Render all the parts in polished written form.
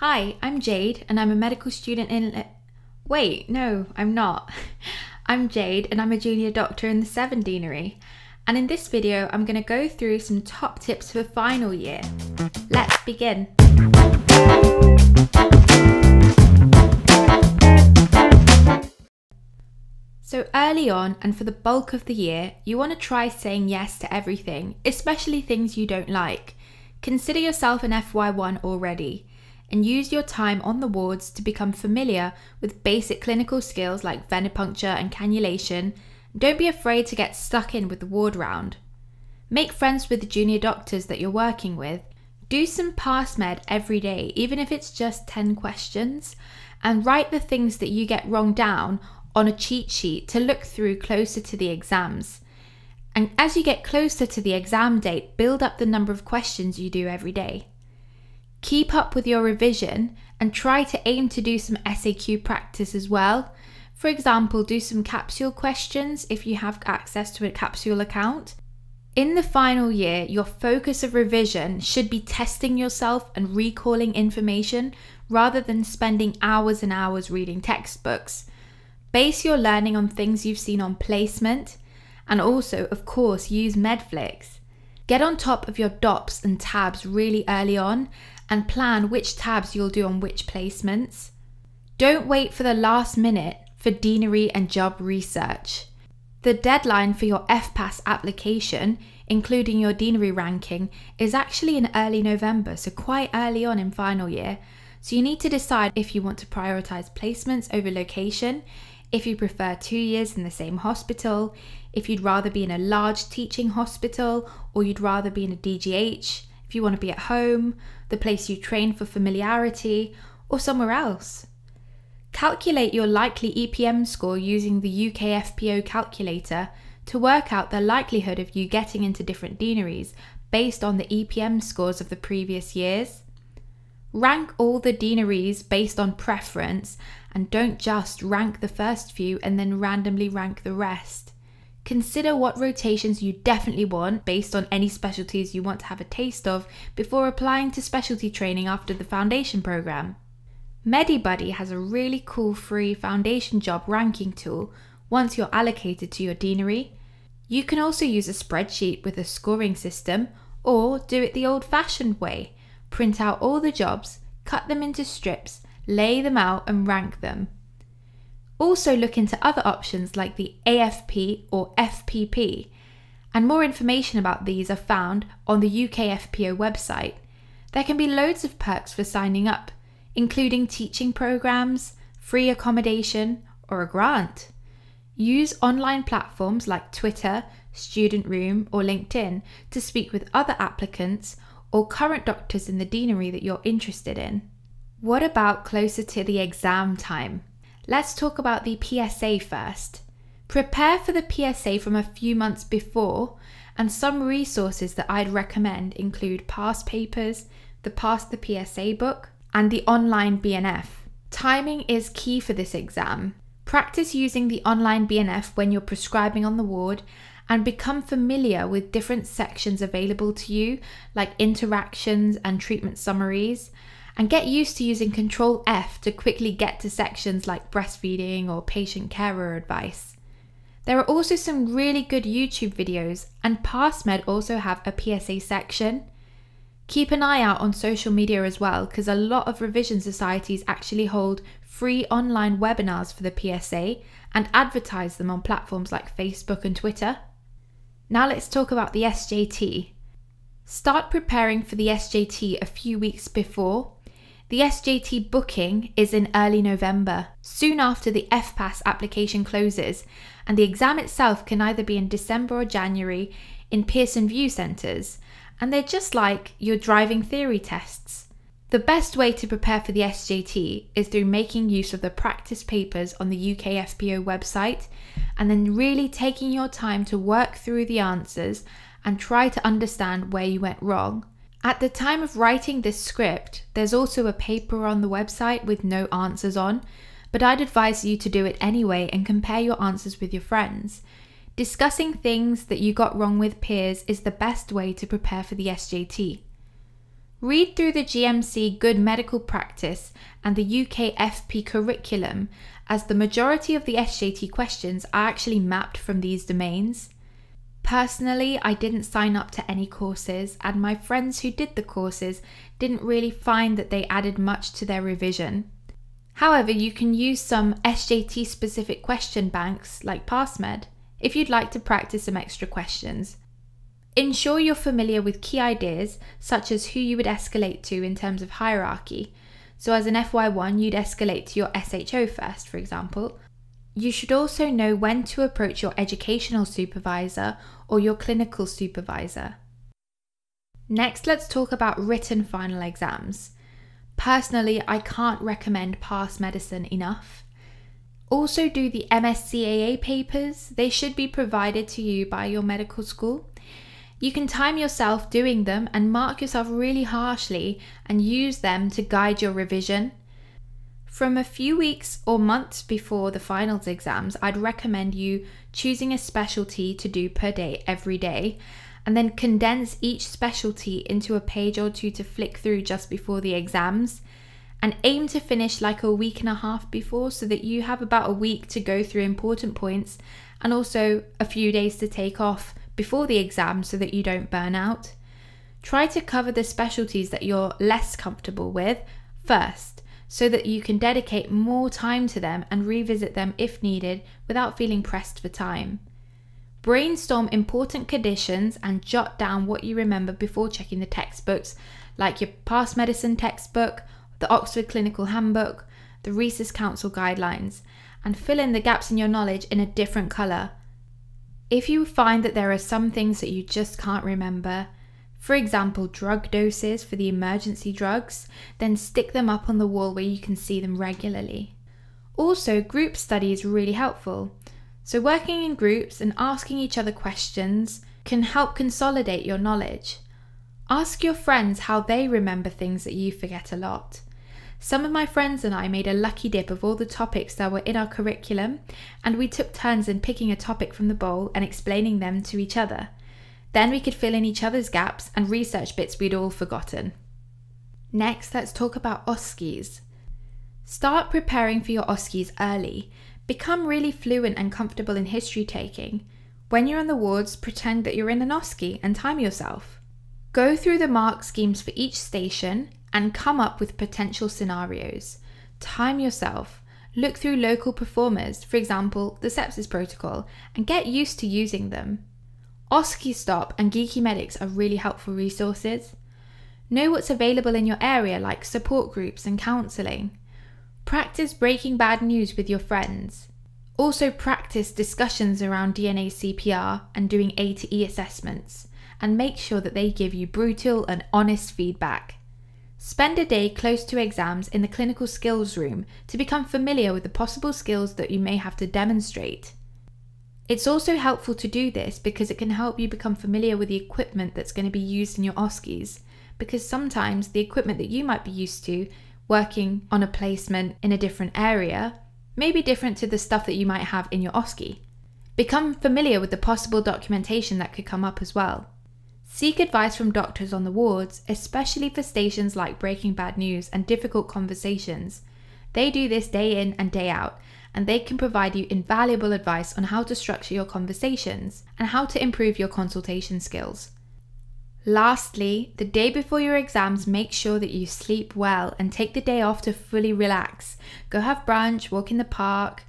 Hi, I'm Jade and I'm a medical student in... Wait, no, I'm not. I'm Jade and I'm a junior doctor in the Seven Deanery. And in this video, I'm going to go through some top tips for final year. Let's begin. So early on and for the bulk of the year, you want to try saying yes to everything, especially things you don't like. Consider yourself an FY1 already, and use your time on the wards to become familiar with basic clinical skills like venipuncture and cannulation. Don't be afraid to get stuck in with the ward round. Make friends with the junior doctors that you're working with. Do some pass med every day, even if it's just 10 questions, and write the things that you get wrong down on a cheat sheet to look through closer to the exams. And as you get closer to the exam date, build up the number of questions you do every day. Keep up with your revision and try to aim to do some SAQ practice as well. For example, do some capsule questions if you have access to a capsule account. In the final year, your focus of revision should be testing yourself and recalling information rather than spending hours and hours reading textbooks. Base your learning on things you've seen on placement and also, of course, use MedFlix. Get on top of your DOPS and tabs really early on and plan which tabs you'll do on which placements. Don't wait for the last minute for deanery and job research. The deadline for your F-PASS application, including your deanery ranking, is actually in early November, so quite early on in final year. So you need to decide if you want to prioritise placements over location, if you prefer 2 years in the same hospital, if you'd rather be in a large teaching hospital, or you'd rather be in a DGH, if you want to be at home, the place you train for familiarity, or somewhere else. Calculate your likely EPM score using the UKFPO calculator to work out the likelihood of you getting into different deaneries based on the EPM scores of the previous years. Rank all the deaneries based on preference and don't just rank the first few and then randomly rank the rest. Consider what rotations you definitely want based on any specialties you want to have a taste of before applying to specialty training after the foundation programme. Medibuddy has a really cool free foundation job ranking tool once you're allocated to your deanery. You can also use a spreadsheet with a scoring system or do it the old-fashioned way. Print out all the jobs, cut them into strips, lay them out and rank them. Also look into other options like the AFP or FPP, and more information about these are found on the UKFPO website. There can be loads of perks for signing up, including teaching programmes, free accommodation or a grant. Use online platforms like Twitter, Student Room or LinkedIn to speak with other applicants or current doctors in the deanery that you're interested in. What about closer to the exam time? Let's talk about the PSA first. Prepare for the PSA from a few months before, and some resources that I'd recommend include past papers, the Past the PSA book, and the online BNF. Timing is key for this exam. Practice using the online BNF when you're prescribing on the ward and become familiar with different sections available to you, like interactions and treatment summaries, and get used to using Control F to quickly get to sections like breastfeeding or patient carer advice. There are also some really good YouTube videos, and PassMed also have a PSA section. Keep an eye out on social media as well, because a lot of revision societies actually hold free online webinars for the PSA and advertise them on platforms like Facebook and Twitter. Now let's talk about the SJT. Start preparing for the SJT a few weeks before. The SJT booking is in early November, soon after the F-PASS application closes, and the exam itself can either be in December or January in Pearson Vue centres, and they're just like your driving theory tests. The best way to prepare for the SJT is through making use of the practice papers on the UKFPO website and then really taking your time to work through the answers and try to understand where you went wrong. At the time of writing this script, there's also a paper on the website with no answers on, but I'd advise you to do it anyway and compare your answers with your friends. Discussing things that you got wrong with peers is the best way to prepare for the SJT. Read through the GMC Good Medical Practice and the UKFP curriculum, as the majority of the SJT questions are actually mapped from these domains. Personally, I didn't sign up to any courses, and my friends who did the courses didn't really find that they added much to their revision. However, you can use some SJT specific question banks like PassMed if you'd like to practice some extra questions. Ensure you're familiar with key ideas such as who you would escalate to in terms of hierarchy. So as an FY1, you'd escalate to your SHO first, for example. You should also know when to approach your educational supervisor or your clinical supervisor. Next, let's talk about written final exams. Personally, I can't recommend pass medicine enough. Also do the MSCAA papers. They should be provided to you by your medical school. You can time yourself doing them and mark yourself really harshly and use them to guide your revision. From a few weeks or months before the finals exams, I'd recommend you choosing a specialty to do per day every day, and then condense each specialty into a page or two to flick through just before the exams, and aim to finish like a week and a half before so that you have about a week to go through important points and also a few days to take off before the exam so that you don't burn out. Try to cover the specialties that you're less comfortable with first, so that you can dedicate more time to them and revisit them if needed without feeling pressed for time. Brainstorm important conditions and jot down what you remember before checking the textbooks, like your Pass Medicine textbook, the Oxford Clinical Handbook, the Rhesus Council guidelines, and fill in the gaps in your knowledge in a different colour. If you find that there are some things that you just can't remember, for example, drug doses for the emergency drugs, then stick them up on the wall where you can see them regularly. Also, group study is really helpful. So working in groups and asking each other questions can help consolidate your knowledge. Ask your friends how they remember things that you forget a lot. Some of my friends and I made a lucky dip of all the topics that were in our curriculum, and we took turns in picking a topic from the bowl and explaining them to each other. Then we could fill in each other's gaps and research bits we'd all forgotten. Next, let's talk about OSCEs. Start preparing for your OSCEs early. Become really fluent and comfortable in history taking. When you're on the wards, pretend that you're in an OSCE and time yourself. Go through the mark schemes for each station and come up with potential scenarios. Time yourself. Look through local performers, for example, the sepsis protocol, and get used to using them. OSCE Stop and Geeky Medics are really helpful resources. Know what's available in your area, like support groups and counselling. Practice breaking bad news with your friends. Also practice discussions around DNA CPR and doing A to E assessments, and make sure that they give you brutal and honest feedback. Spend a day close to exams in the clinical skills room to become familiar with the possible skills that you may have to demonstrate. It's also helpful to do this because it can help you become familiar with the equipment that's going to be used in your OSCEs, because sometimes the equipment that you might be used to working on a placement in a different area may be different to the stuff that you might have in your OSCE. Become familiar with the possible documentation that could come up as well. Seek advice from doctors on the wards, especially for stations like breaking bad news and difficult conversations. They do this day in and day out, and they can provide you invaluable advice on how to structure your conversations and how to improve your consultation skills. Lastly, the day before your exams, make sure that you sleep well and take the day off to fully relax. Go have brunch, walk in the park.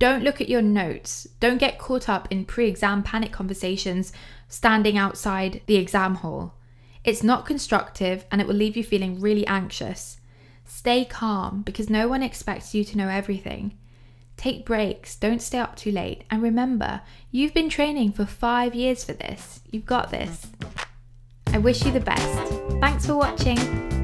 Don't look at your notes. Don't get caught up in pre-exam panic conversations standing outside the exam hall. It's not constructive and it will leave you feeling really anxious. Stay calm because no one expects you to know everything. Take breaks, don't stay up too late, and remember, you've been training for 5 years for this. You've got this. I wish you the best. Thanks for watching.